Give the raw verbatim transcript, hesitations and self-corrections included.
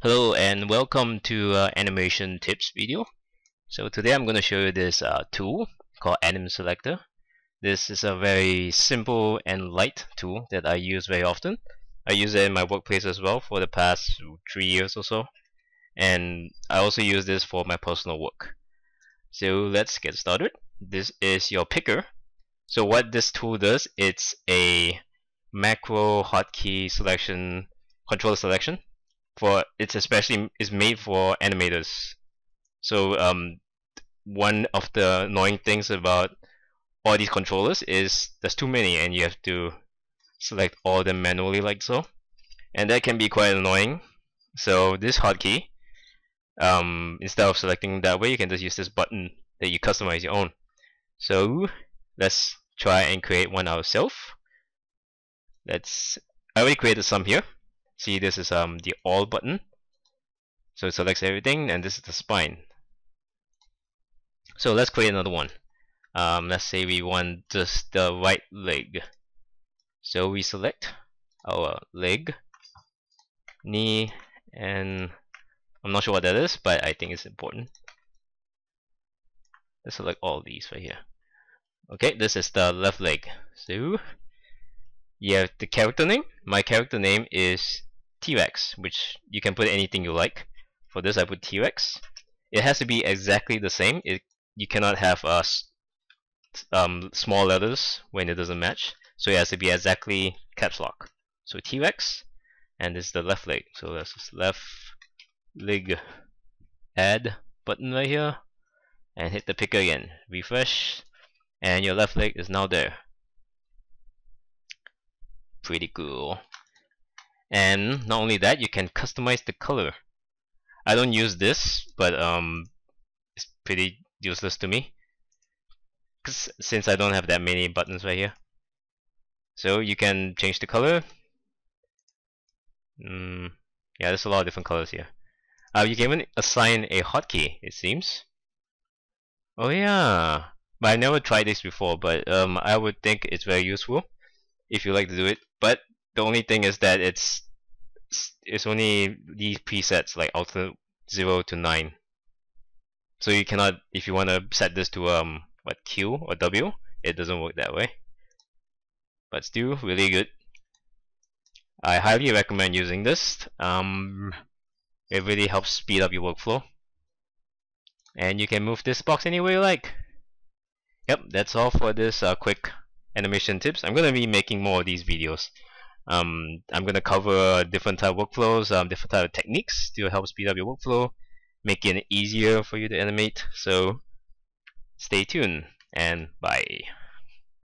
Hello and welcome to uh, animation tips video. So today I'm going to show you this uh, tool called Anim Selector. This is a very simple and light tool that I use very often. I use it in my workplace as well for the past three years or so, and I also use this for my personal work. So let's get started. This is your picker. So what this tool does, it's a macro hotkey selection, controller selection. For it's especially is made for animators. So um, one of the annoying things about all these controllers is there's too many, and you have to select all of them manually like so, and that can be quite annoying. So this hotkey, um, instead of selecting that way, you can just use this button that you customize your own. So let's try and create one ourselves. Let's. I already created some here. See, this is um the all button, so it selects everything, and this is the spine. So let's create another one. Um, let's say we want just the right leg. So we select our leg, knee, and I'm not sure what that is, but I think it's important. Let's select all these right here. Okay, this is the left leg. So you have the character name. My character name is T-Rex, which you can put anything you like. For this I put T-Rex. It has to be exactly the same. It, you cannot have uh, um, small letters when it doesn't match, so it has to be exactly caps lock. So T-Rex, and this is the left leg, so that's this left leg add button right here, and hit the picker again, refresh, and your left leg is now there. Pretty cool. And not only that, you can customize the color. I don't use this, but um, it's pretty useless to me, cause since I don't have that many buttons right here. So you can change the color. Mm, yeah, there's a lot of different colors here. Uh, you can even assign a hotkey, it seems. Oh yeah, but I never tried this before, but um, I would think it's very useful if you like to do it. But the only thing is that it's it's only these presets, like alternate zero to nine, so you cannot, if you want to set this to um what, Q or W, it doesn't work that way. But still really good. I highly recommend using this. Um, it really helps speed up your workflow, and you can move this box any way you like. Yep, that's all for this uh, quick animation tips. I'm gonna be making more of these videos. Um, I'm gonna cover different type of workflows, um, different type of techniques to help speed up your workflow, making it easier for you to animate. So stay tuned, and bye.